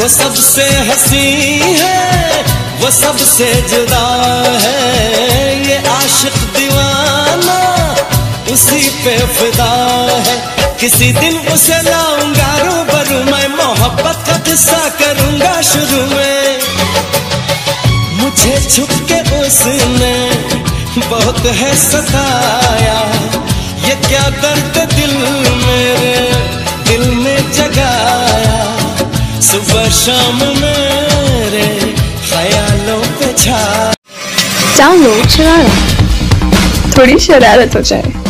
वो सबसे हसी है, वो सबसे जुदा है, ये आशिक दीवाना उसी पे फिदा है। किसी दिन उसे लाऊंगा रूबरू मैं, मोहब्बत का किस्सा करूंगा शुरू में। मुझे छुप के उसने बहुत है सताया, ये क्या दर्द दिल मेरे दिल में जगाया। सुबह शाम मेरे ख्यालों पे छा। डाउनलोड शरारा, थोड़ी शरारत हो जाए।